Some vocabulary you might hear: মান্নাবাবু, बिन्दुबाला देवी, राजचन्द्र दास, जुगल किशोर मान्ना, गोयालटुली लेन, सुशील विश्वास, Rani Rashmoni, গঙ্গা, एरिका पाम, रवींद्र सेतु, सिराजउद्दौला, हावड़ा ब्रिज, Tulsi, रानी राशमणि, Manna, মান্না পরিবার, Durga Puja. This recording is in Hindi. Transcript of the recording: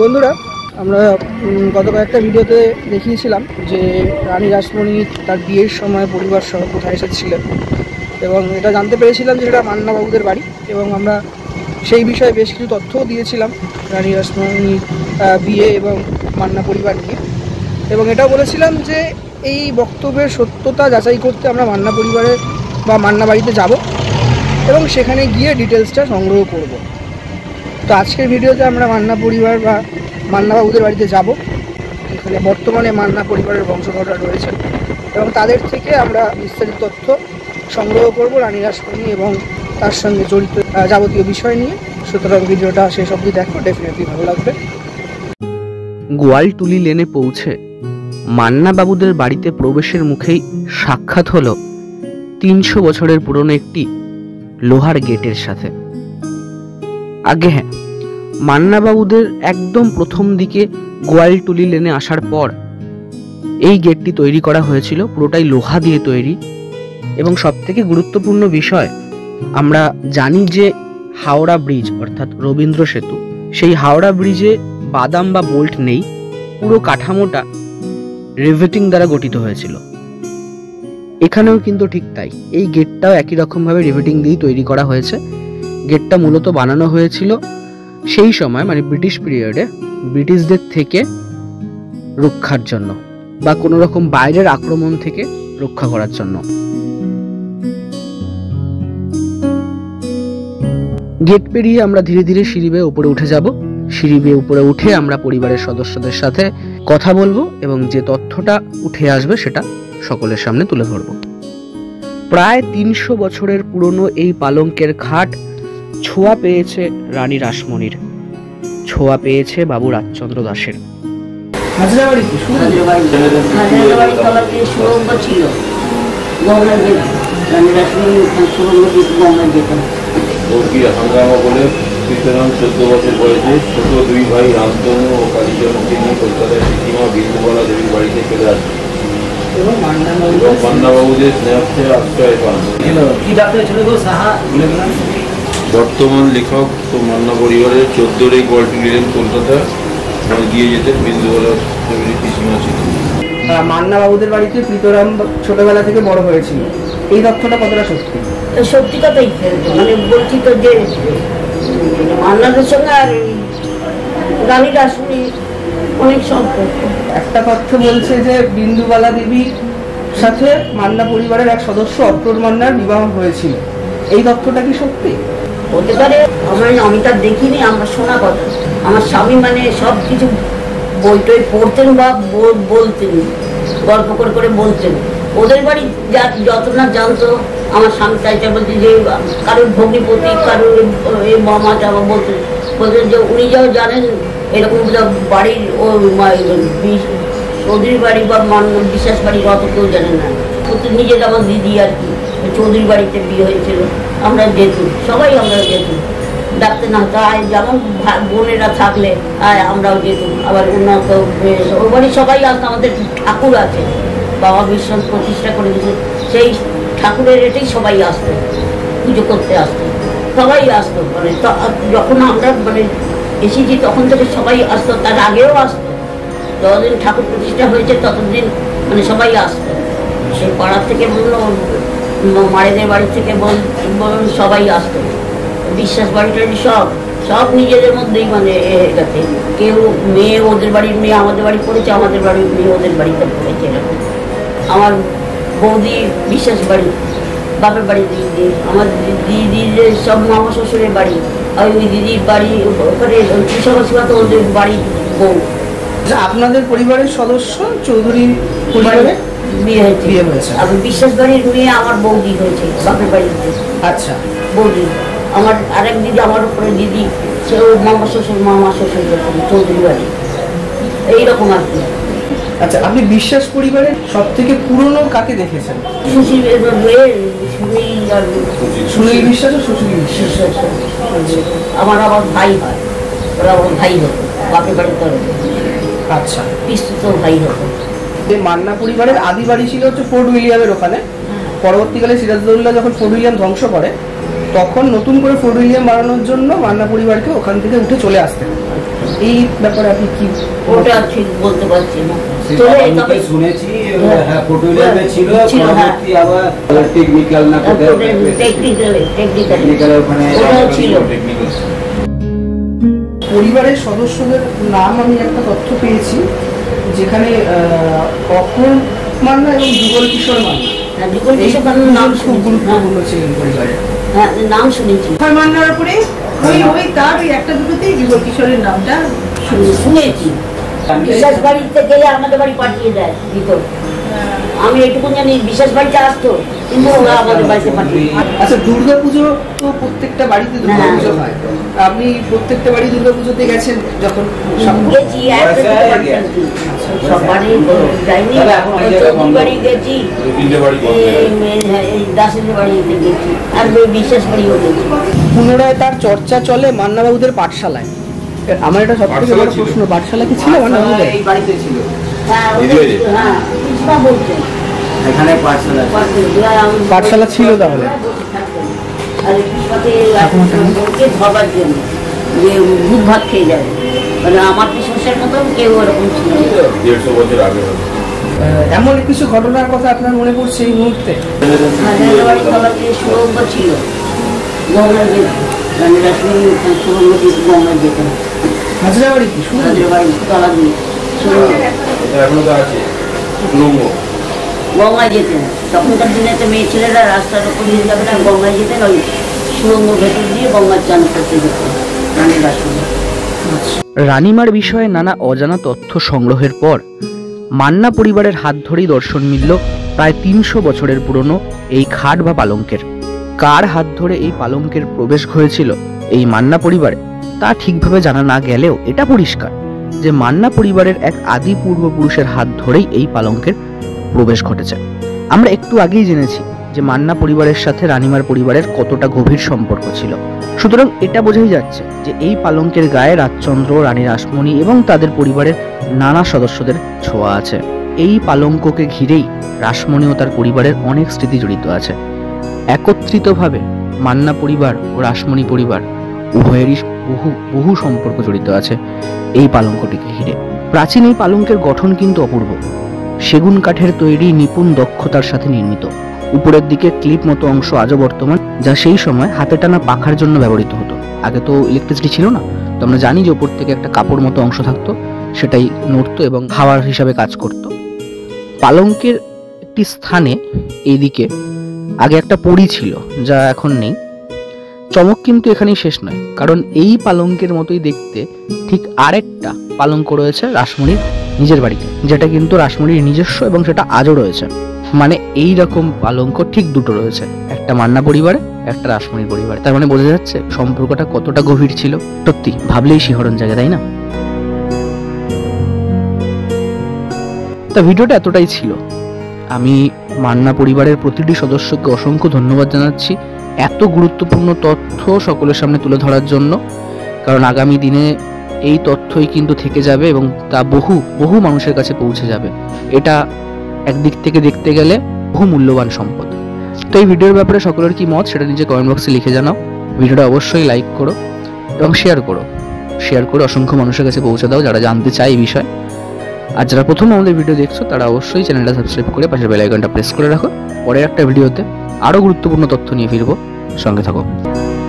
बंधुरा गत कयेकटा भिडियोते देखिएছিলাম जे रानी राशमणि तार बियेर समय परिवार सह कोथाय एसेछिलेन एबं एटा जानते पेरेछिलाम जे एटा मान्ना बाबुदेर बाड़ी एबं आमरा सेई विषये बेश किछु तथ्यओ दिएछिलाम रानी राशमणि बिये एबं मान्ना परिवार निये एबं एटाओ बोलेछिलाम जे एई बक्तव्येर सत्यता जाचाई करते आमरा मान्ना परिवारे बा मान्ना बाड़ीते जाब एबं सेखाने गिये डिटेल्सटा संग्रह करब। तो आजकेर भिडियोते आमरा मान्ना परिवार बा मान्ना बाबुदेर बाड़ीते जाब। एखाने बर्तमाने मान्ना परिवारेर वंशधररा रयेछेन एबं तादेर थेके आमरा विस्तारित तथ्य संग्रह करब रानी राशमणि एबं तार संगे जड़ित याबतीय विषय निये। सुतरां भिडियोटा शेष अब्दि देखो, डेफिनेटलि भालो लागबे। गोयालटुली लेने पौঁছে मान्ना बाबुदेर बाड़ीते प्रवेशेर मुखेई साक्षात हलो 300 बछरेर पुरानो एकटी लोहार गेटेर साथे। आगे हैं मान्ना बाबुदेर एकदम प्रथम दिके गोयालटुली लेने आसार पर एई गेटटी तैरी करा हयेछिलो, पुरोटाई लोहा दिये तैरी। एबं सबथेके गुरुत्वपूर्ण विषय आमरा जानी जे हावड़ा ब्रिज अर्थात रवींद्र सेतु, सेई हावड़ा ब्रिजे बादाम बा बोल्ट नेई, पुरो काठामोटा रिवेटिंग द्वारा गठित हयेछिलो। एखानेओ किन्तु ठीक ताई, एई गेटटाओ एकई रकम भावे रिवेटिंग दिये तैरी करा हयेछे। गेटटा मूलत बानानो हयेछिलो সেই সময় মানে ব্রিটিশ পিরিয়ডে ব্রিটিশদের থেকে রক্ষার জন্য বা কোনো রকম বাইরের আক্রমণ থেকে রক্ষা করার জন্য। গেট পেরিয়ে আমরা ধীরে ধীরে সিঁড়ি বেয়ে উপরে উঠে যাব। সিঁড়ি বেয়ে উপরে উঠে আমরা পরিবারের সদস্যদের সাথে কথা বলবো এবং যে তথ্যটা উঠে আসবে সেটা সকলের সামনে তুলে ধরব। প্রায় ৩০০ বছরের পুরনো এই পালঙ্কের খাট ছোঁয়া পেয়েছে রানী রাসমণির, ছোঁয়া পেয়েছে বাবু রাজচন্দ্র দাসের। बर्तमान लेखक तो मान्ना परिवार 14 रे गोयालटुली लेन कलकाता और गिये जेते बिंदुवाला फैमिली पिसीमा छिलो। हां, मान्ना बाबूদের বাড়িতে প্রীতরাম ছোটবেলা থেকে বড় হয়েছিল। এই তথ্যটা কতটা সত্যি? এই সত্যিটাই মানে বলছি তো যে মান্নাদের সঙ্গে আর রানী রাসমণি অনেক সম্পর্ক। একটা তথ্য বলছে যে বিন্দুবালা দেবীর সাথে মান্না পরিবারের এক সদস্য অপ্রোর মান্নার বিবাহ হয়েছিল। এই তথ্যটা কি সত্যি? होते अमिता देखी शोना कथा स्वामी मान सब किस बोई पढ़तें गल्प कर जतना जानतो स्वामी चाहता बोलते कारो भग्निपति कारो मामा चाबा बोलते उन्नी जाओ जानें एरक बाड़ी चौधरी बाड़ी विश्वास बाड़ी अत क्यों जाने ना निजे आम दीदी और कि चौधरी बाड़ीते विये जेतु सबाई जेतु डाकते ना जमन बोनेरा थकले आय जेतु आबार उन्नत बाड़ी सबाई आसते ठाकुर आछे बाबा विश्वास प्रतिष्ठा कर दिए से ठाकुरेर एटाई सबाई आसत पुजो करते आसत सबाई आसत मैं जखन आमरा मैं एसेछि तखन थेके सबाई आसत तार आगेओ आसत जत दिन ठाकुर प्रतिष्ठा होयेछे तत दिन मैं सबाई आसत से पाड़ा थेके बोललो मारे बाड़ी थे सबाई आसत विश्वास बाड़ी सब सब निजे मध्य मैं क्यों मे बाड़ी मे बाड़ी पड़े हमारे बाड़ी मे बाड़ी पड़े हमार बौदी विश्वास बाड़ी बापर बाड़ी दीदी हमारे दीदी सब मामा शशुरे बाड़ी और दीदी बाड़ी कृषक तो बाड़ी बो अपन परिवार सदस्य चौधरी विश्वास बाड़ी मे बौदी बापर बाड़ी अच्छा बौदी दीदी दीदी से मामा शशुर मामा शशुर चौधरी बाड़ी रकम अच्छा अपनी विश्वास परिवार सबथेके पुरानो काके देखेछेन? सुशील विश्वास और सुशील विश्वास भाई भाई हतो बापर बाड़ी तरफ अच्छा पिस्तुतो भाई हतो। मान्ना परिवार आदि बाड़ी छिलो फोर्ट विलियम परवर्तीकाले सिराजउद्दौला जखन फोर्ट विलियम ध्वंस करे तखन नतून करे फोर्ट विलियम बानानोर जन्य मान्ना परिवार के ओखान थेके उठे चले आसतेन। परिवार सदस्य नाम तथ्य पेखने मान्ना जुगल किशोर मान्ना दुर्गा पुजो तो प्रत्येकटा बाड़ीते दुर्गा पुजो हय आपनि प्रत्येकटा बाड़ी दुर्गा पुजोते गेछेन जखन पुनराय चर्चा चले मान्ना बाबूदेर पाठशालाय प्रश्न पाठशाला कि पाठशाला भूत भात खेये जाए गंगाय तखनकार दिन तो मे ऐले रास्तार गंगाय सुरंग भेतर दिए गंगार चान करते रानीमार विषय नाना अजाना तथ्य संग्रहर पर मान्ना परिवारेर हाथ धरे दर्शन मिलल प्राय 300 बछरेर पुरानो एई खाट बा पालंकेर। कार हाथ धरे एई पालंकेर प्रवेश घटेछिलो एई मान्ना परिवारे ता ठीकभावे जाना ना गेलेओ एटा परिष्कार जे मान्ना परिवारेर एक आदि पूर्वपुरुषेर हाथ धरेई एई पालंकेर प्रवेश घटेछे। आमरा एकटू आगेई जेनेछि जे मान्ना परिवारेर साथे रानीमार परिवारेर कतटा गभीर सम्पर्क छिलो। सूतरां एटा बोझाई जाच्छे जे एई पालंकेर गाये राजचन्द्र रानी राशमणि एबं तादेर परिवारेर नाना सदस्यदेर छोया आछे। एई पालंकके घिरेई राशमणि ओ तार परिवारेर अनेक स्मृति जड़ित आछे। एकत्रितभावे मान्ना परिवार ओ राशमणि परिवार उभयेरई बहु बहु सम्पर्क जड़ित आछे। एई पालंकटिके घिरे प्राचीन एई पालंकेर गठन किन्तु अपूर्व। सेगुन काठेर तैरी निपुण दक्षतार साथे निर्मित। ऊपर दिके क्लिप मतो अंश आजो बर्तमान जा सेई समय हाथे टाना पाखार जन्य व्यवहृत हतो। आगे तो इलेक्ट्रिसिटी छिलो ना, तो आमरा जानी जे ऊपर थेके एकटा कापड़ मतो अंश थाकतो सेटाई नड़तो एबं खावार हिसाबे काज करतो। पालंकेर एकटी स्थाने एदिके आगे एकटा पड़ी छिलो जा एखन नेई। चमक किन्तु एखानेई शेष नय, कारण एई पालंकेर मतोई देखते ठीक आरेकटा पालंक रयेछे राशमणिर निजेर बाड़ीते, जेटा किन्तु राशमणिर निजस्व एबं सेटा आजो रयेछे। माने एई रकम पालंक ठीक दुटो रयेछे, एकटा मान्ना परिवारे एकटा राशमणि परिवारे। तार माने बोझा जाच्छे सम्पर्कटा कतटा गभीर छिलो। सत्यि भाबलेई शिहरण जागे, ताई ना? तो भिडियोटा एतटाई छिलो। आमी मान्ना परिवारेर प्रतिटी सदस्यके असंख्य धन्यवाद जानाच्छि एत गुरुत्वपूर्ण तथ्य सकलेर सामने तुले धरार जन्य, कारण आगामी दिने एई तथ्यई किन्तु थेके जाबे एबं ता बहु बहु मानुषेर काछे पौंछे जाबे। एटा एक दिक थेके देखते गेले बहु मूल्यवान सम्पद। तो भिडियोर ब्यापारे सकलेर कि मत सेटा निजे कमेंट बक्से लिखे जानाओ। भिडियोटा अवश्यई लाइक करो एबं शेयर करो। शेयर करे असंख्य मानुषेर काछे पौंछे दाओ जारा जानते चाय विषय। आर जारा प्रथम आमादेर भिडियो देखछो तारा अवश्यई चैनेलटा सबस्क्राइब करे पाशेर बेल आइकनटा प्रेस करे राखो। परेर एकटा भिडियोते आरो गुरुत्वपूर्ण तथ्य निये फिरबो। संगे थाको।